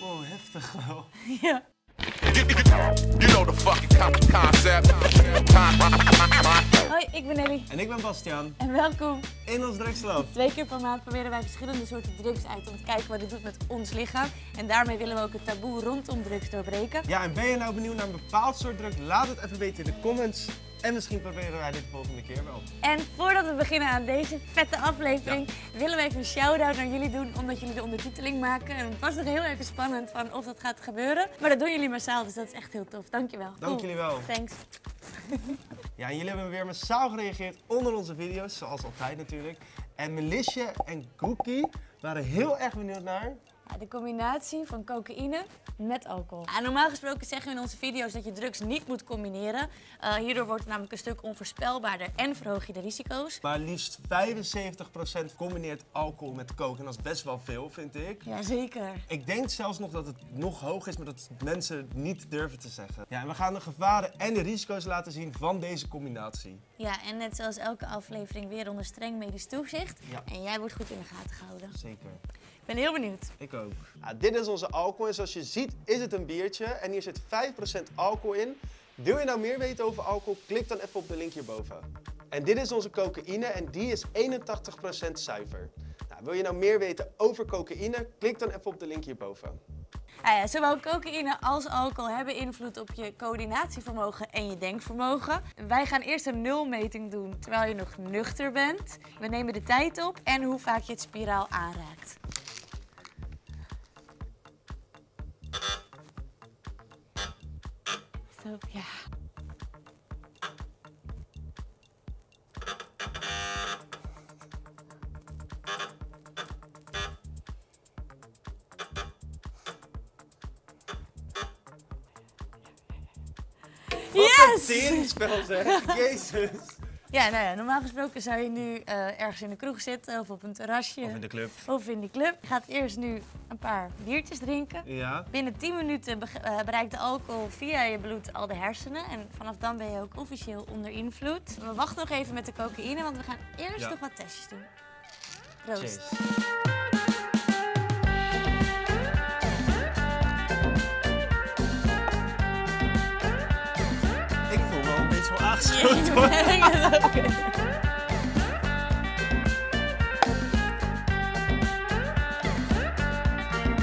Wow, heftig wel. Ja. Hoi, ik ben Nellie. En ik ben Bastiaan. En welkom in ons Drugslab. 2 keer per maand proberen wij verschillende soorten drugs uit om te kijken wat het doet met ons lichaam. En daarmee willen we ook het taboe rondom drugs doorbreken. Ja, en ben je nou benieuwd naar een bepaald soort drug? Laat het even weten in de comments. En misschien proberen wij dit de volgende keer wel. En voordat we beginnen aan deze vette aflevering, willen we even een shout-out naar jullie doen, omdat jullie de ondertiteling maken. En het was nog heel even spannend van of dat gaat gebeuren. Maar dat doen jullie massaal, dus dat is echt heel tof. Dankjewel. Dank jullie wel. Thanks. Ja, en jullie hebben weer massaal gereageerd onder onze video's, zoals altijd natuurlijk. En Melisje en Cookie waren heel erg benieuwd naar... de combinatie van cocaïne met alcohol. Ja, normaal gesproken zeggen we in onze video's dat je drugs niet moet combineren. Hierdoor wordt het namelijk een stuk onvoorspelbaarder en verhoog je de risico's. Maar liefst 75% combineert alcohol met coke. En dat is best wel veel, vind ik. Jazeker. Ik denk zelfs nog dat het nog hoog is, maar dat mensen het niet durven te zeggen. Ja, en we gaan de gevaren en de risico's laten zien van deze combinatie. Ja, en net zoals elke aflevering weer onder streng medisch toezicht. Ja. En jij wordt goed in de gaten gehouden. Zeker. Ik ben heel benieuwd. Ik ook. Ja, dit is onze alcohol en zoals je ziet is het een biertje en hier zit 5% alcohol in. Wil je nou meer weten over alcohol? Klik dan even op de link hierboven. En dit is onze cocaïne en die is 81% zuiver. Nou, wil je nou meer weten over cocaïne? Klik dan even op de link hierboven. Ah ja, zowel cocaïne als alcohol hebben invloed op je coördinatievermogen en je denkvermogen. Wij gaan eerst een nulmeting doen terwijl je nog nuchter bent. We nemen de tijd op en hoe vaak je het spiraal aanraakt. Zo, ja. Yes! Teringspel zeg, Jezus. Ja, nou ja, normaal gesproken zou je nu ergens in de kroeg zitten of op een terrasje. Of in de club. Of in de club. Je gaat eerst nu een paar biertjes drinken. Ja. Binnen 10 minuten bereikt de alcohol via je bloed al de hersenen. En vanaf dan ben je ook officieel onder invloed. We wachten nog even met de cocaïne, want we gaan eerst nog wat testjes doen. Proost. Cheers. Aangeschoten hoor.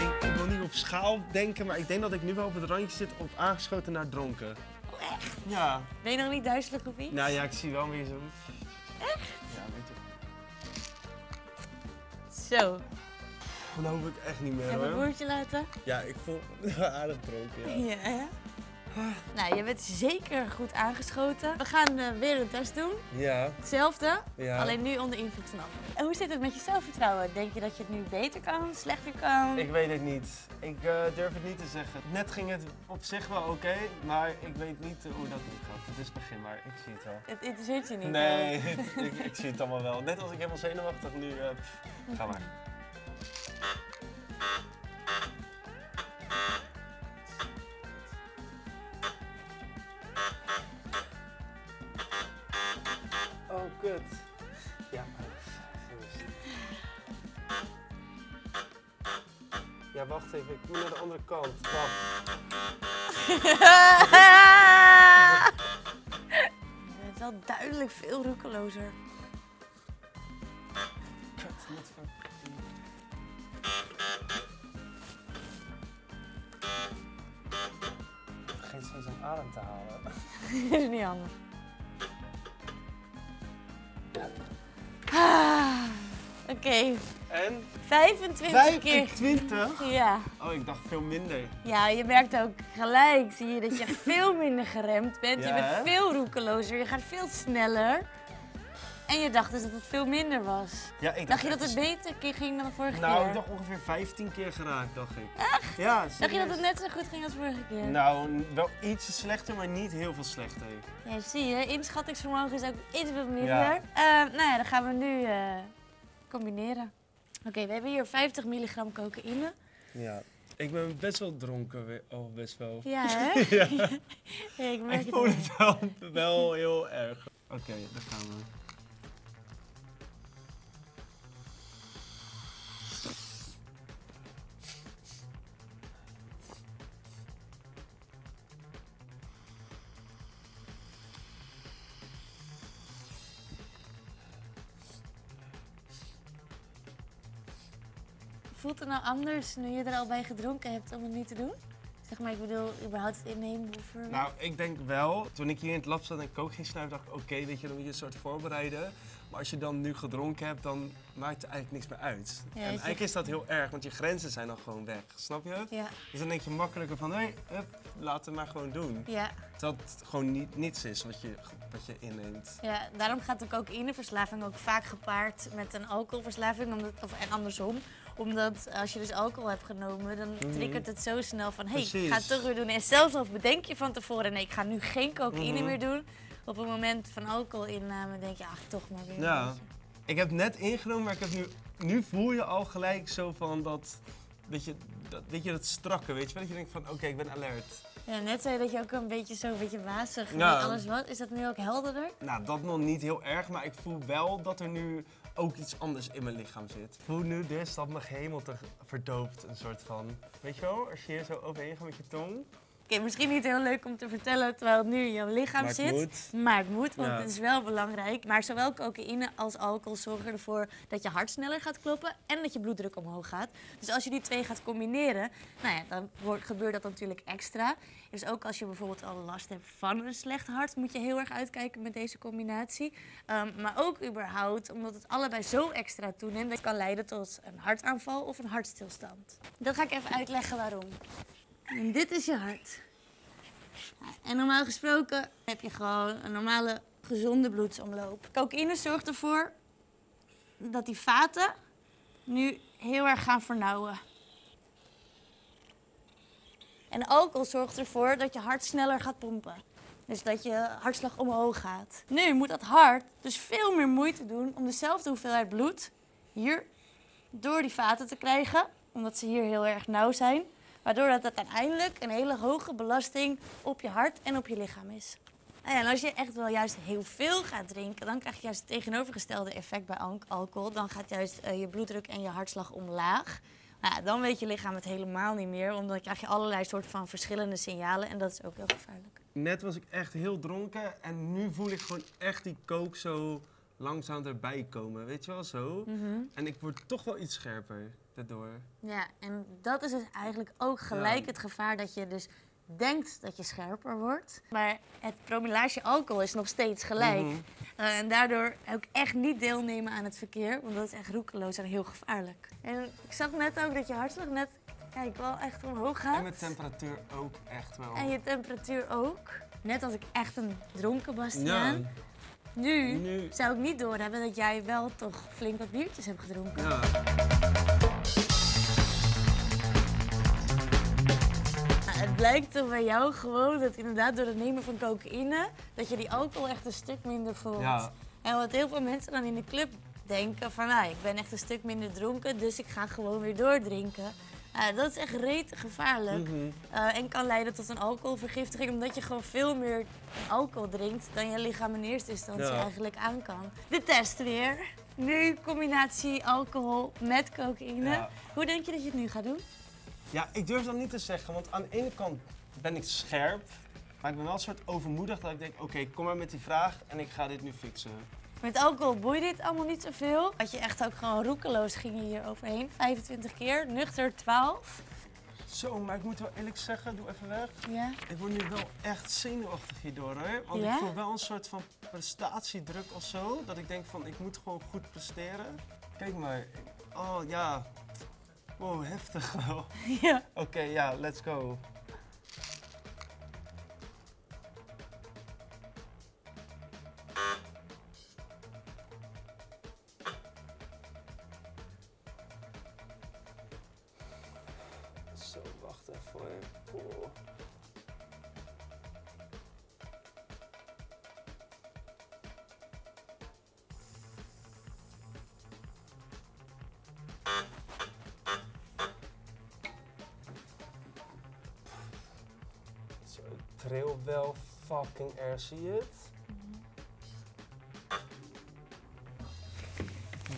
Ik wil niet op schaal denken, maar ik denk dat ik nu wel op het randje zit op aangeschoten naar dronken. Oh echt? Ja. Ben je nog niet duizelig of iets? Nou ja, ik zie wel meer zo. Echt? Ja, weet je. Zo. Geloof ik echt niet meer hoor. Heb je een boertje laten? Ja, ik voel me aardig dronken. Ja, ja. Nou, je bent zeker goed aangeschoten. We gaan weer een test doen. Ja. Hetzelfde, alleen nu onder invloed van alcohol. En hoe zit het met je zelfvertrouwen? Denk je dat je het nu beter kan, slechter kan? Ik weet het niet. Ik durf het niet te zeggen. Net ging het op zich wel oké, maar ik weet niet hoe dat nu gaat. Het is begin maar, ik zie het wel. Het interesseert je niet? Nee, ik zie het allemaal wel. Net als ik helemaal zenuwachtig nu. Ga maar. Kut. Ja, ja, wacht even, ik moet naar de andere kant. Wacht. Je bent wel duidelijk veel roekelozer. Kut, niet van. Vergeet steeds om adem te halen. Dat is niet handig. Ah, oké. En? 25 keer. 25? Ja. Oh, ik dacht veel minder. Ja, je merkt ook gelijk, zie je, dat je veel minder geremd bent. Ja, je bent veel roekelozer, je gaat veel sneller. En je dacht dus dat het veel minder was. Ja, ik dacht je dat het beter ging dan de vorige keer? Nou, ik dacht ongeveer 15 keer geraakt, dacht ik. Echt? Ja, serieus. Dacht je dat het net zo goed ging als vorige keer? Nou, wel iets slechter, maar niet heel veel slechter. Ja, zie je. Inschattingsvermogen is ook iets wat minder. Ja. Nou ja, dan gaan we nu combineren. Oké, we hebben hier 50 milligram cocaïne. Ja. Ik ben best wel dronken weer. Oh, best wel. Ja, hè? Ja. Ja, ik merk voel het wel heel erg. Oké, daar gaan we. Voelt het nou anders nu je er al bij gedronken hebt om het niet te doen? Zeg maar, ik bedoel, überhaupt het innemen of... Nou, ik denk wel. Toen ik hier in het lab zat en ik ook ging snuiven, dacht ik, oké, weet je, dan moet je een soort voorbereiden. Maar als je dan nu gedronken hebt, dan maakt het eigenlijk niks meer uit. Ja, en eigenlijk is dat heel erg, want je grenzen zijn dan gewoon weg, snap je? Ja. Dus dan denk je makkelijker van, hé, laat het maar gewoon doen. Ja. Dat het gewoon niets is wat je inneemt. Ja, daarom gaat de cocaïneverslaving ook vaak gepaard met een alcoholverslaving, en andersom. Omdat als je dus alcohol hebt genomen, dan triggert het zo snel van, hé, ik ga het toch weer doen. En zelfs al bedenk je van tevoren, nee, ik ga nu geen cocaïne meer doen. Op het moment van alcohol inname denk je, ach, toch maar weer. Ja, ik heb net ingenomen, maar ik heb nu voel je al gelijk zo van dat strakke, weet je wel? Dat je denkt van, oké, ik ben alert. Ja, net zei je dat je ook een beetje zo, wazig en alles wat. Is dat nu ook helderder? Nou, dat nog niet heel erg, maar ik voel wel dat er nu ook iets anders in mijn lichaam zit. Ik voel nu dus dat mijn hemel verdoopt, een soort van, weet je wel, als je hier zo overheen gaat met je tong. Okay, misschien niet heel leuk om te vertellen terwijl het nu in jouw lichaam zit, maar het moet, want het is wel belangrijk. Maar zowel cocaïne als alcohol zorgen ervoor dat je hart sneller gaat kloppen en dat je bloeddruk omhoog gaat. Dus als je die twee gaat combineren, nou ja, dan gebeurt dat natuurlijk extra. Dus ook als je bijvoorbeeld al last hebt van een slecht hart, moet je heel erg uitkijken met deze combinatie. Maar ook überhaupt, omdat het allebei zo extra toeneemt, dat het kan leiden tot een hartaanval of een hartstilstand. Dat ga ik even uitleggen waarom. En dit is je hart. En normaal gesproken heb je gewoon een normale, gezonde bloedsomloop. Cocaïne zorgt ervoor dat die vaten nu heel erg gaan vernauwen. En alcohol zorgt ervoor dat je hart sneller gaat pompen. Dus dat je hartslag omhoog gaat. Nu moet dat hart dus veel meer moeite doen om dezelfde hoeveelheid bloed hier door die vaten te krijgen. Omdat ze hier heel erg nauw zijn. Waardoor dat uiteindelijk een hele hoge belasting op je hart en op je lichaam is. En als je echt wel juist heel veel gaat drinken, dan krijg je juist het tegenovergestelde effect bij alcohol. Dan gaat juist je bloeddruk en je hartslag omlaag. Nou, dan weet je lichaam het helemaal niet meer, want dan krijg je allerlei soorten van verschillende signalen en dat is ook heel gevaarlijk. Net was ik echt heel dronken en nu voel ik gewoon echt die coke zo langzaam erbij komen, weet je wel, zo. En ik word toch wel iets scherper daardoor. Ja, en dat is dus eigenlijk ook gelijk het gevaar dat je dus denkt dat je scherper wordt. Maar het promillage alcohol is nog steeds gelijk. En daardoor ook echt niet deelnemen aan het verkeer, want dat is echt roekeloos en heel gevaarlijk. En ik zag net ook dat je hartslag net, kijk, wel echt omhoog gaat. En mijn temperatuur ook echt wel. En je temperatuur ook. Net als ik echt een dronken Bastiaan. Ja. Nu zou ik niet doorhebben dat jij wel toch flink wat biertjes hebt gedronken. Ja. Nou, het blijkt toch bij jou gewoon dat inderdaad door het nemen van cocaïne, dat je die alcohol echt een stuk minder voelt. Ja. En wat heel veel mensen dan in de club denken van, nou, ik ben echt een stuk minder dronken, dus ik ga gewoon weer doordrinken. Dat is echt rete gevaarlijk en kan leiden tot een alcoholvergiftiging, omdat je gewoon veel meer alcohol drinkt dan je lichaam in eerste instantie eigenlijk aan kan. De test weer. Nu combinatie alcohol met cocaïne. Ja. Hoe denk je dat je het nu gaat doen? Ja, ik durf dat niet te zeggen, want aan de ene kant ben ik scherp, maar ik ben wel een soort overmoedig dat ik denk, oké, kom maar met die vraag en ik ga dit nu fixen. Met alcohol boeit dit allemaal niet zoveel. Had je echt ook gewoon roekeloos ging je hier overheen. 25 keer, nuchter 12. Zo, maar ik moet wel eerlijk zeggen, doe even weg. Ja. Ik word nu wel echt zenuwachtig hierdoor, hè. Want ik voel wel een soort van prestatiedruk of zo. Dat ik denk van, ik moet gewoon goed presteren. Kijk maar. Oh ja. Wow, heftig wel. Ja. Oké, ja, let's go. Zo, wacht even. Oh. Zo, het trilt wel fucking erg, zie je het?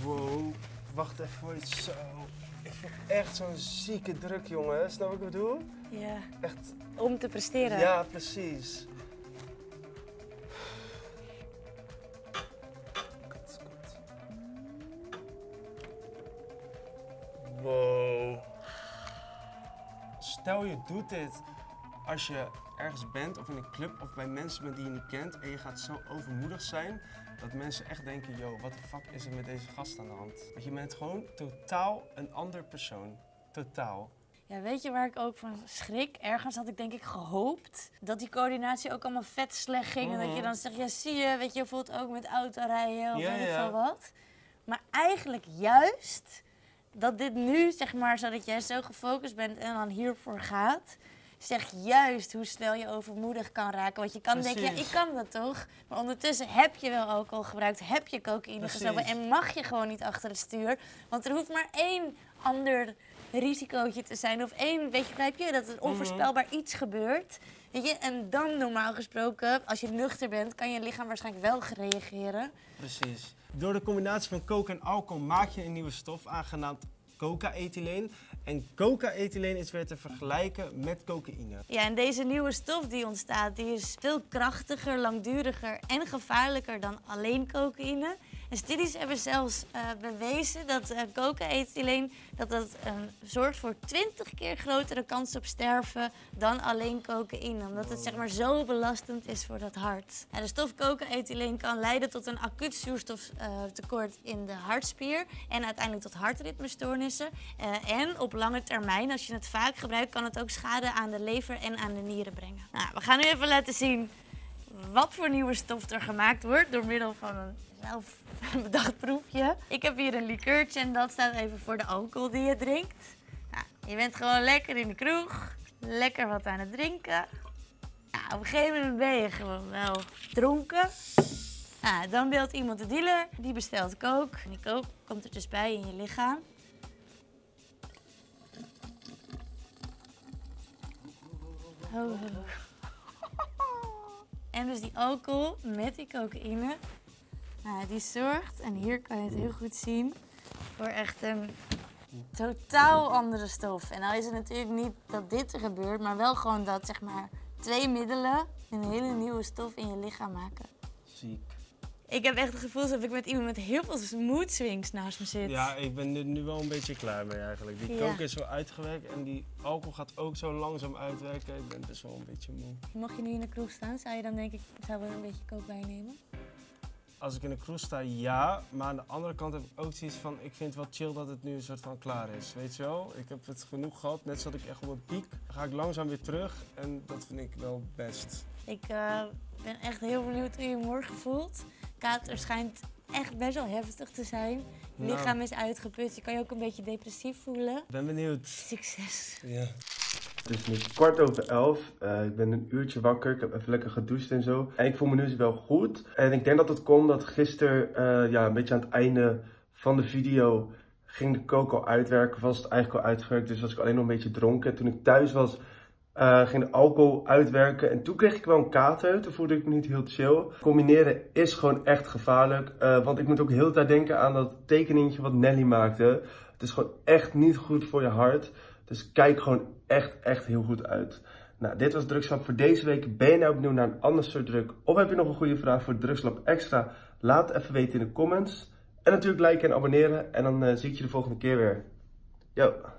Wow, wacht even voor zo. Ik voel echt zo'n zieke druk, jongen. Snap je wat ik bedoel? Ja. Echt. Om te presteren. Ja, precies. Wow. Stel je doet dit als je ergens bent of in een club of bij mensen die je niet kent en je gaat zo overmoedig zijn dat mensen echt denken, yo, wat de fuck is er met deze gast aan de hand? Want je bent gewoon totaal een ander persoon. Totaal. Ja, weet je waar ik ook van schrik? Ergens had ik denk ik gehoopt dat die coördinatie ook allemaal vet slecht ging. En dat je dan zegt, ja zie je, weet je, bijvoorbeeld ook met autorijden of weet ik veel wat. Maar eigenlijk juist dat dit nu, zeg maar, zodat jij zo gefocust bent en dan hiervoor gaat, zegt juist hoe snel je overmoedig kan raken. Want je kan denken, ja ik kan dat toch? Maar ondertussen heb je wel alcohol gebruikt, heb je cocaïne gesnoven en mag je gewoon niet achter het stuur. Want er hoeft maar één ander risicootje te zijn of één, weet je, begrijp je, dat er onvoorspelbaar iets gebeurt. Weet je, en dan normaal gesproken, als je nuchter bent, kan je lichaam waarschijnlijk wel reageren. Precies. Door de combinatie van coke en alcohol maak je een nieuwe stof, aangenaamd coca-ethyleen. En coca-ethyleen is weer te vergelijken met cocaïne. Ja, en deze nieuwe stof die ontstaat, die is veel krachtiger, langduriger en gevaarlijker dan alleen cocaïne. En studies hebben zelfs bewezen dat coca-ethyleen zorgt voor 20 keer grotere kans op sterven dan alleen cocaïne. Omdat het zeg maar zo belastend is voor dat hart. En de stof coca-ethyleen kan leiden tot een acuut zuurstoftekort in de hartspier. En uiteindelijk tot hartritmestoornissen. En op lange termijn, als je het vaak gebruikt, kan het ook schade aan de lever en aan de nieren brengen. Nou, we gaan nu even laten zien wat voor nieuwe stof er gemaakt wordt door middel van een zelfbedacht proefje. Ik heb hier een likeurtje en dat staat even voor de alcohol die je drinkt. Nou, je bent gewoon lekker in de kroeg, lekker wat aan het drinken. Nou, op een gegeven moment ben je gewoon wel dronken. Nou, dan belt iemand de dealer, die bestelt coke. En die coke komt er dus bij in je lichaam. Oh. En dus die alcohol met die cocaïne, nou, die zorgt, en hier kan je het heel goed zien, voor echt een totaal andere stof. En nou is het natuurlijk niet dat dit er gebeurt, maar wel gewoon dat, zeg maar, twee middelen een hele nieuwe stof in je lichaam maken. Ziek. Ik heb echt het gevoel alsof ik met iemand met heel veel mood swings naast me zit. Ja, ik ben er nu wel een beetje klaar mee eigenlijk. Die coke is zo uitgewerkt en die alcohol gaat ook zo langzaam uitwerken. Ik ben dus wel een beetje moe. Mocht je nu in de kroeg staan, zou je dan denk ik wel een beetje coke bijnemen? Als ik in de kroeg sta, ja. Maar aan de andere kant heb ik ook zoiets van, ik vind het wel chill dat het nu een soort van klaar is. Weet je wel? Ik heb het genoeg gehad. Net zat ik echt op een piek. Dan ga ik langzaam weer terug en dat vind ik wel best. Ik ben echt heel benieuwd hoe je morgen voelt. Kater schijnt echt best wel heftig te zijn. Je lichaam is uitgeput. Je kan je ook een beetje depressief voelen. Ik ben benieuwd. Succes. Ja. Het is nu 11:15. Ik ben een uurtje wakker. Ik heb even lekker gedoucht en zo. En ik voel me nu wel goed. En ik denk dat het komt dat gisteren, een beetje aan het einde van de video, ging de coke al uitwerken. Was het eigenlijk al uitgewerkt. Dus was ik alleen nog een beetje dronken. En toen ik thuis was, ging de alcohol uitwerken en toen kreeg ik wel een kater. Toen voelde ik me niet heel chill. Combineren is gewoon echt gevaarlijk. Want ik moet ook heel de tijd denken aan dat tekeningetje wat Nellie maakte. Het is gewoon echt niet goed voor je hart. Dus kijk gewoon echt heel goed uit. Nou, dit was Drugslab voor deze week. Ben je nou opnieuw naar een ander soort drug? Of heb je nog een goede vraag voor Drugslab Extra? Laat het even weten in de comments. En natuurlijk liken en abonneren. En dan zie ik je de volgende keer weer. Yo!